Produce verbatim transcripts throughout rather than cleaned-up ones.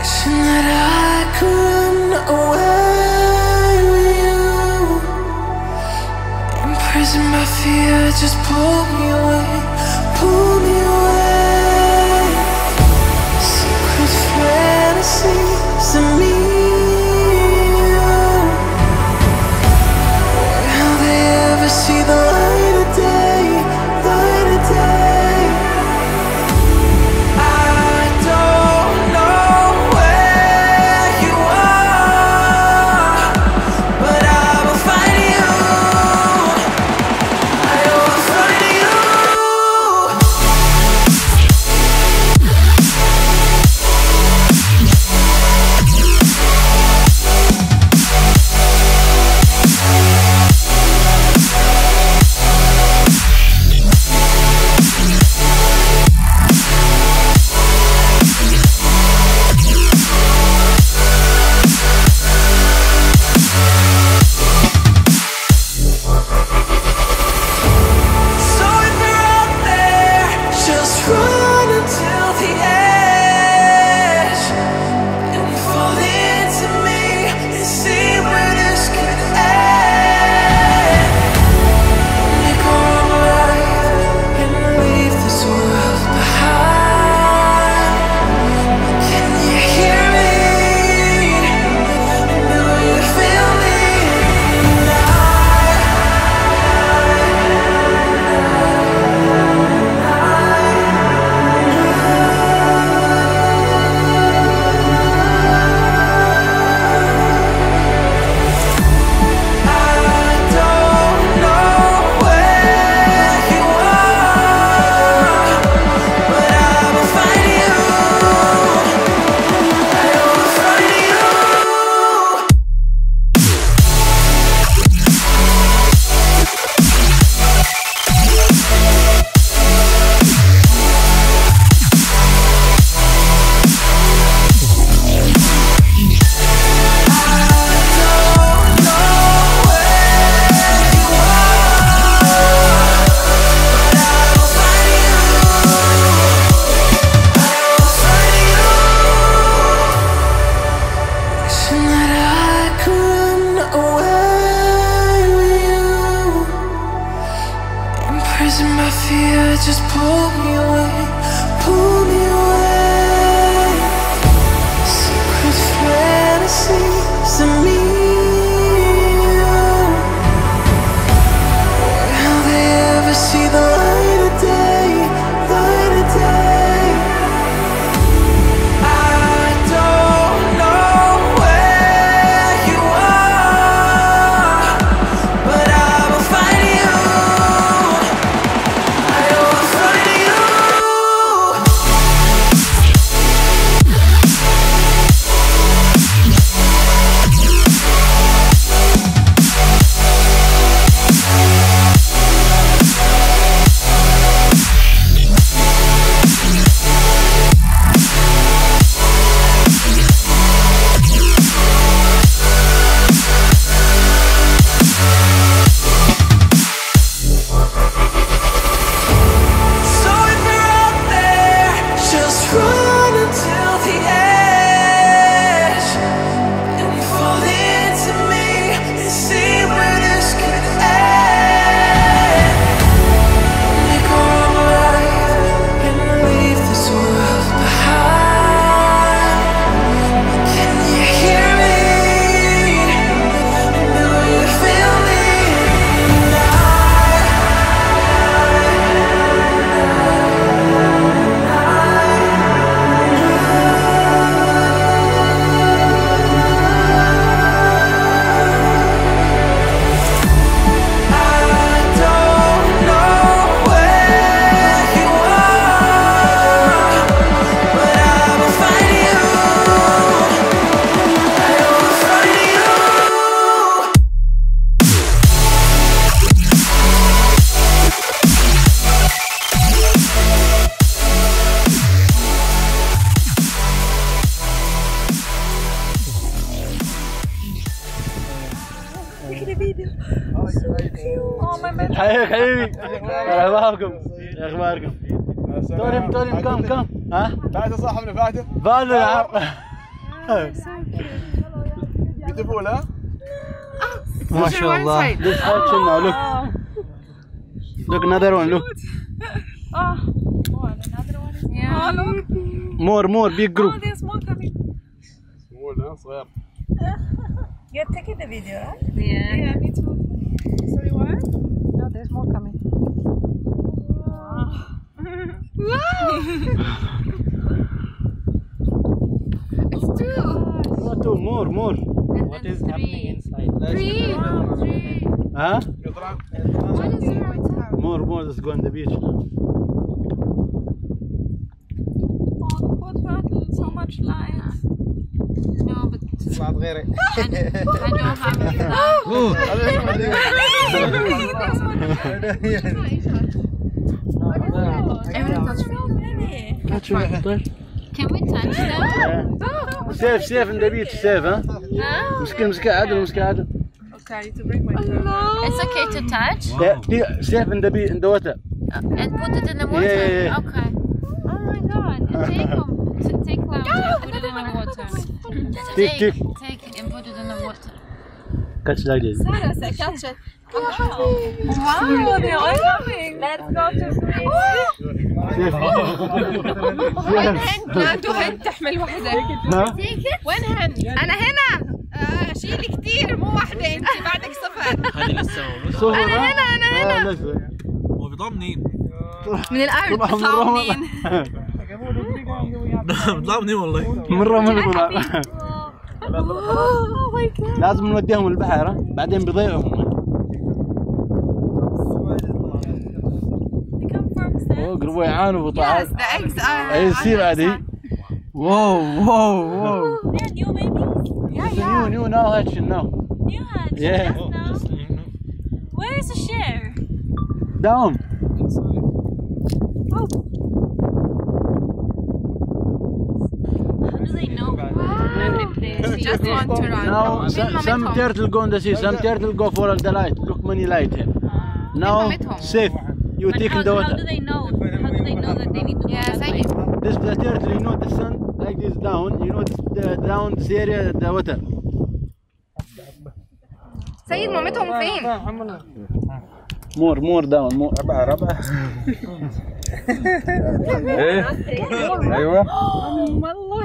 Wishing that I could run away with you, imprisoned by fear, just pull me away, pull me away. Secret fantasies of me and you, will they ever see the light of day, light of day? My fear, just pull me away, pull me away. Secret fantasies of me and you, will they ever see the light of day, light of day? I don't know where you are, but I will find you. اخباركم؟ توني توني كم كم؟ ها؟ ثلاثة صح من فاتح؟ فاتح Oh, so cute. Beautiful, huh? Oh, mashallah. This is our chin now, look. Look, another one, look. Oh, another one is yeah. Oh, look. More, more, big group. Oh, there's more coming. Small, huh? Small. You're taking the video, right? Yeah. Yeah, me too. Sorry, what? No, there's more coming. Wow. Wow. It's two. No, two, more, more. And what is three. Happening inside? Three. Wow, three. Huh? What is there? More, more. Let's go on the beach now. Oh, poor turtle. So much light. No, but... I, I don't have it. Oh! Can we touch them? Save, save in the beach, save, huh? Okay, I need to bring my phone. It's okay to touch? Yeah, save in the beach, in the water. And put it in the water? Yeah, okay. Oh my god, and take them. Take them and put it in the water. Take, take, take it and put it in the water. Catch like this. Seriously, catch it. Wow, wow, they're all coming. Let's go to sleep. وين هند؟ عنده هند تحمل وحدة. وين هند؟ أنا هنا. شيلي كتير مو واحدة أنت بعدك صفر. خلينا نسوي. أنا هنا أنا هنا. هو بيطلع منين؟ من الأرض بيطلع منين؟ بيطلع منين والله؟ مرة مرة. لازم نوديهم البحر بعدين بيضيعهم. قربوا يعانوا وطعام. يصير عادي. واو واو واو. New new now action now. New action. Yeah. Where is the share? Down. Just want to run. Now some, some turtle go in the sea, some turtle go for the light. Look many light here. Uh, now safe. You take in the water. How do they know? How do they know that they need to yeah, go like right? This the turtle, you know the sun like this down, you know the down this area the water. سيد مامتهم فين؟ More, more down, more. ربع ربع. ايه ايوه. والله.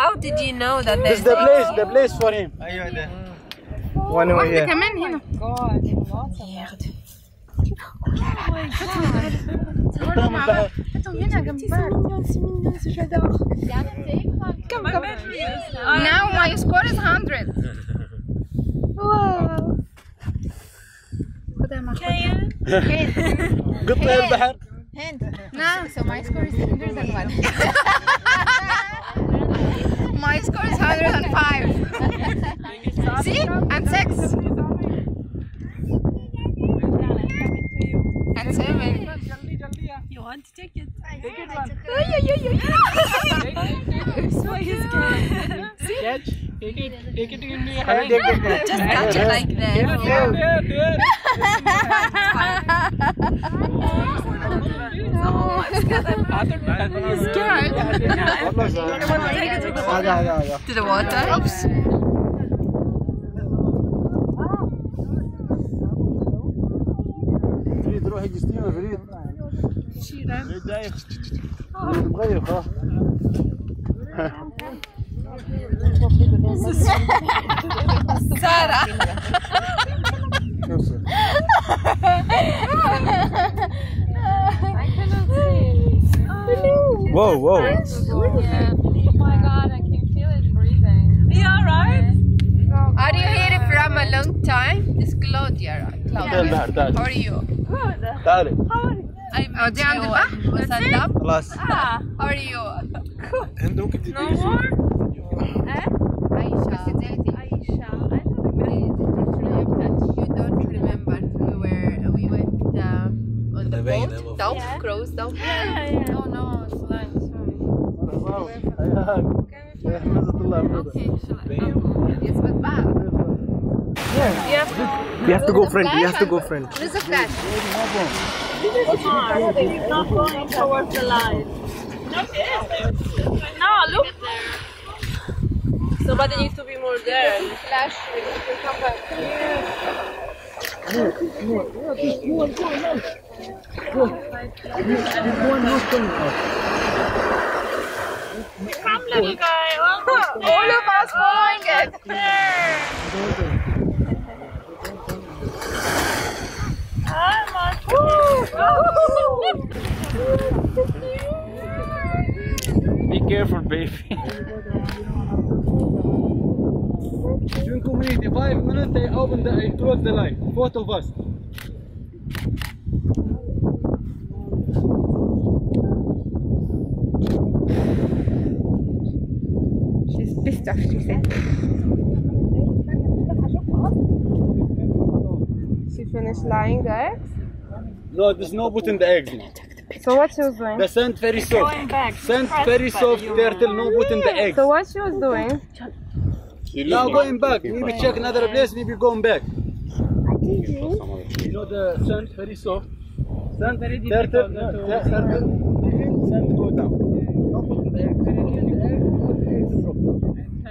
How did you know that there's the place the place for him ايوه ده وانا وياه كمان هنا حطهم هنا جنبنا كم كم now my score is one hundred واو كيان قلت له البحر هند نعم so my score is one hundred one My score is one hundred five. See? And six. And seven. You want to take it? Take it one. So he's scared. Catch. Take it. Take it in your hand. Just catch it like that. No. He's scared. To the water. Oops. فريد روح جسمينا فريد. فريد دايخ. مغير خلاص. سارة. Whoa, whoa. Yeah. Oh my god, I can feel it breathing. Yeah, right? Yeah. Are you here from a long time? This is Claudia, right? Claudia. Yeah. How are you? Good. How are you? I'm out there on the back. What's up? How are you? Good. No more? Eh? Aisha. Aisha. I don't remember. Dog? Yeah. Crows? Dog? Yeah, yeah. No, no, it's live, sorry. Wow. Okay, it's not bad. Yeah. You have, you have to go friendly, you have to go friendly. There's a flash. This is smart. It's not going towards the light. No, look. Somebody needs to be more there. Flash, we need to come back. Look, look, look, this one, this one, this one. Come, little guy, all of us following it. Come on. Woo! Be careful, baby. June community, five minutes they opened the I closed the light. Both of us. She's pissed off, she said. She finished lying the eggs? No, there's no putting the eggs. So what she was doing? The sand very soft. Sand very soft, there till no putting the eggs. So what she was doing? Now going back, maybe check another place, maybe going back. You know the sand very soft. Sand very difficult. Sand go down. No,